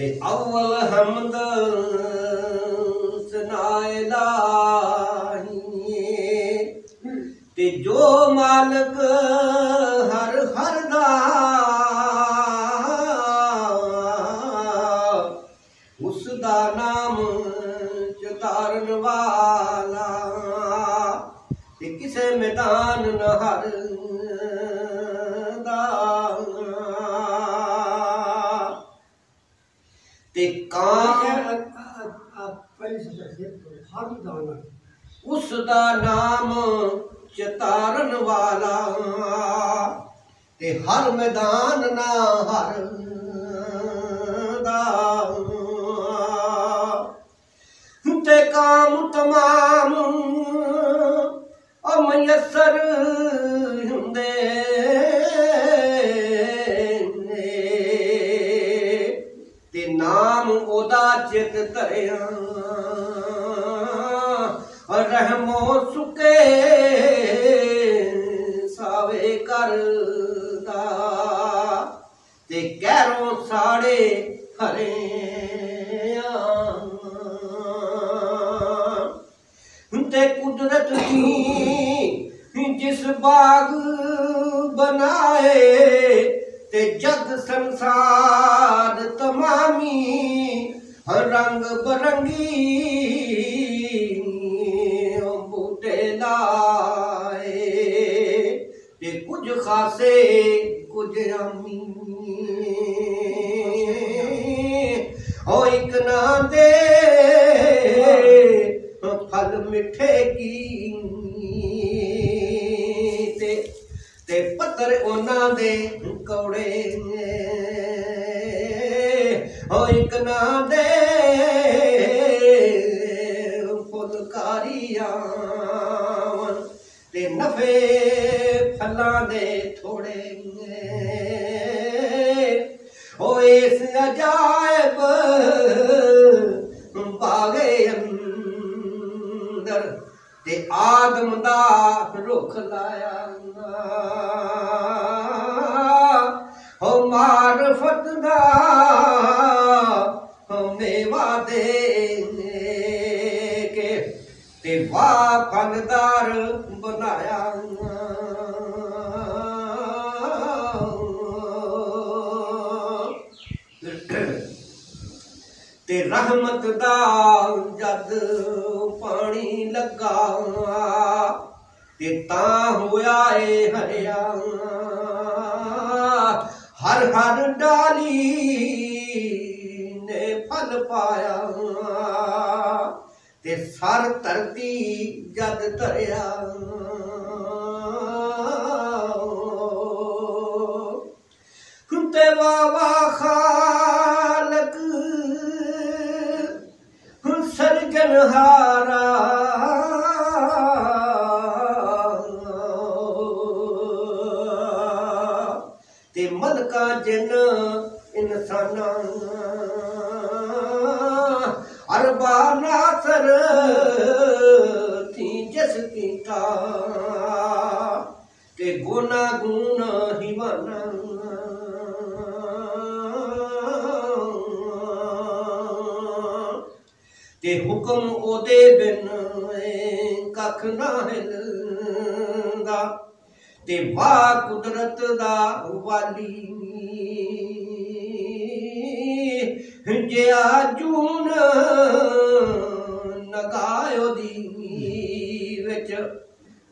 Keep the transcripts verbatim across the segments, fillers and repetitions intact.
ते अव्वल हमद सनाए लाहिए ते जो मालक हर हर दा उसदा नाम चतारन वाला ते किसे मैदान न हर उसदा नाम चतारन वाला ते हर मैदान ना हर दा ते काम तमाम और मयसर हुंदे ते नाम ओदा चित धरिया रहमो सुके सावे करदा ते गैरों साड़े हरे ते कुदरत की जिस बाग बनाए ते जग संसार तमामी रंग बरंगी ते कुछ खासे कुछ आमी और एक ना दे फल मिठे की ते ते पत्तर ओना दे कौड़े और एक ना दे फुलकारियां ते नफे फलां दे थोड़े ओ इस अजायब बागे अंदर ते आदम दा रुख लाया ओ मारफत दा मेवा दे के ते वाह फलदार बनाया ते रहमत दा जद पानी लगा ते ता होया ए हरिया हर हर डाली ने फल पाया ते सर धरती जद धरिया बाबा खालक सरजनहारा ते मलका जिन इंसाना अरबा नासर थी जस कीता ते गुना गुना हिवाना ते हुक्म ओदे बिन कख ना हिलदा ते वा कुदरत दा वाली जिया जून नगायो दी विच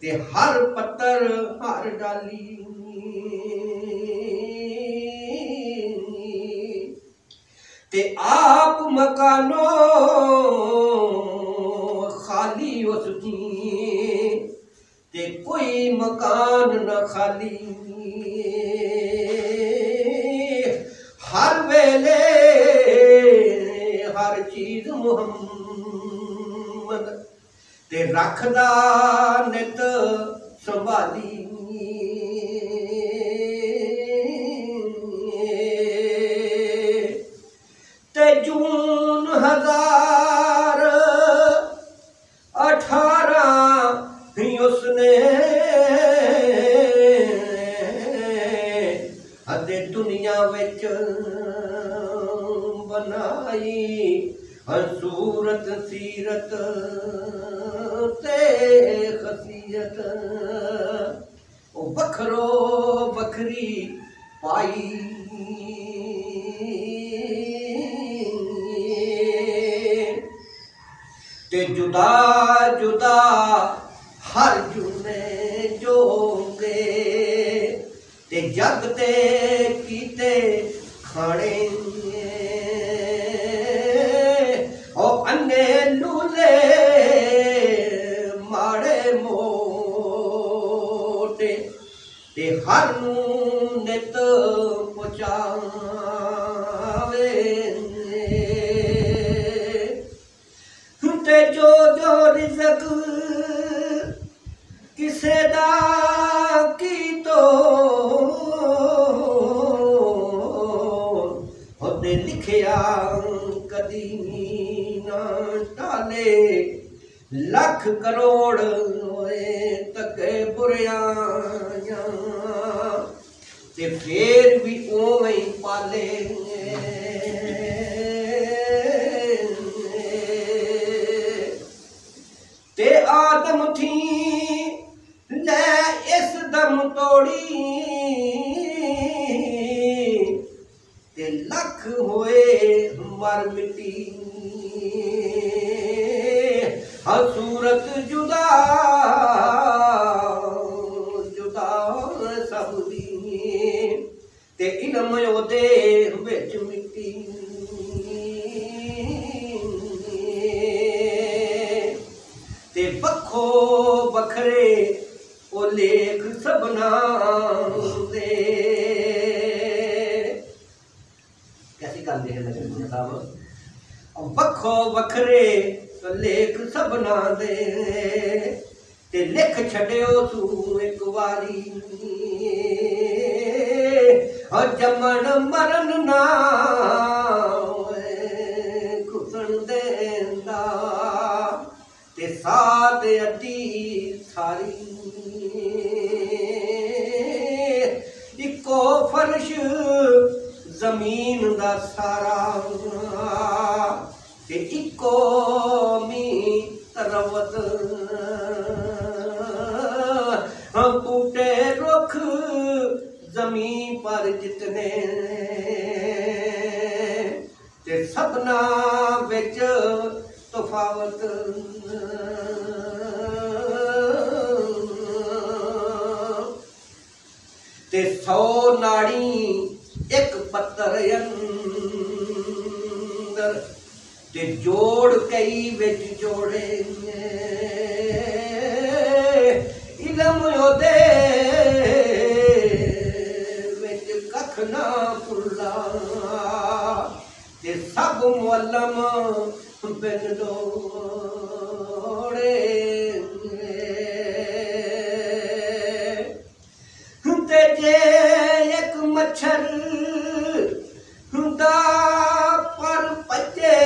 ते हर पत्तर हर डाली ते आप मकानो खाली उसकी ते कोई मकान न खाली हर वेले हर चीज मुहम्मद ते रखदा नित संभाली ते जून हजार अठारह ही उसने दुनिया विच बनाई हर सूरत सीरत ते खसियत। ओ बखरो बखरी पाई ते जुदा जुदा हर जुने जोगे ते जगते कीते खाने अन्ने लूले माड़े मोटे ते हर नित पहुंचावे ते जो जो रिजक किसे दा की तो होते लिखिया कदी ना टाले लख करोड़ होए तक बुरिया ते फेर भी ओवें पाले ते आदम थी ले इस दम तोड़ी ते लख होए मर मिटी हर सूरत जुदा जुदा सब दी ते इलम ओदे विच मिटी ते बखो बखरे ओ लेख सबना दे। कैसी गल है लगन साहब बखो बखरे लेख सबना दे ते लिख छड्यो तू एक वारी और जमन मरन ना खुसन देंदा ते साथ अती सारी इको फर्श जमीन दा सारा ते इको मी तरवत हम बूटे रुख जमीन पर जितने ते सपना बिच तफावत ते सौ नाड़ी एक पत्तर अंदर ते जोड़ कई बिच जोड़े इलम ओदे बिच कख ना पुला ते सब मुअल्लम बिन लोड़े ते जे एक मच्छर हुंदा पर पचे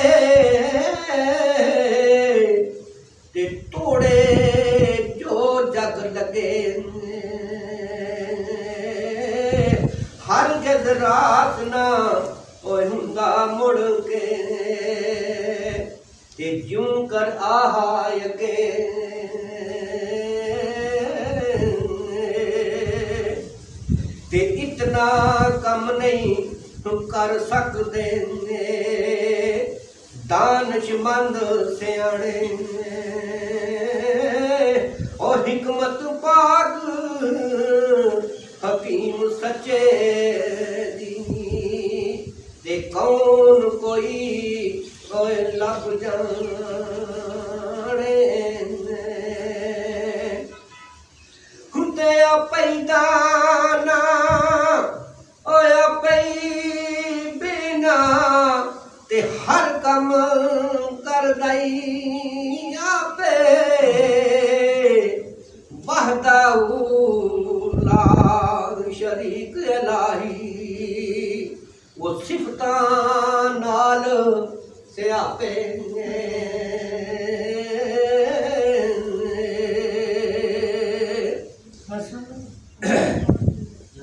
ते तोड़े जो जग लगे हर गज रात ना ओए हुंदा मुड़ के ते जूं कर आहाय के ते इतना कम नहीं कर सकते दानशमंद सियाणे और हिकमत पाक हकीम सच्चे दी ते कौन कोई कोई लग जाने हुंदिया पैदा ना होया पई ते हर कम कर दई आपे वहदा शरीक इलाही वो सिफता नाल से आपे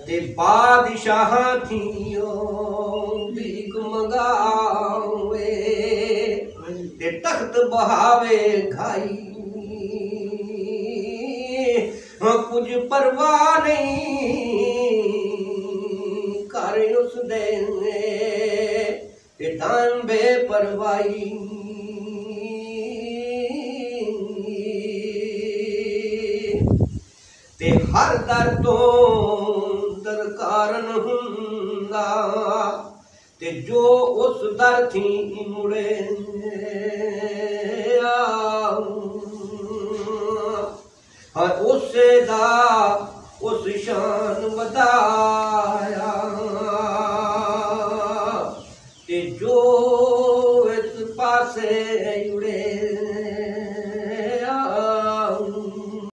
ते बादशाह थी ओ भीख मंगा रक्त बहावे खाई, कुछ परवाह नहीं कर उसने पितान बेपरवाही। ते हर दर तो दर कारण हुंदा, ते जो उस दर थी मुड़े उस दा उस शान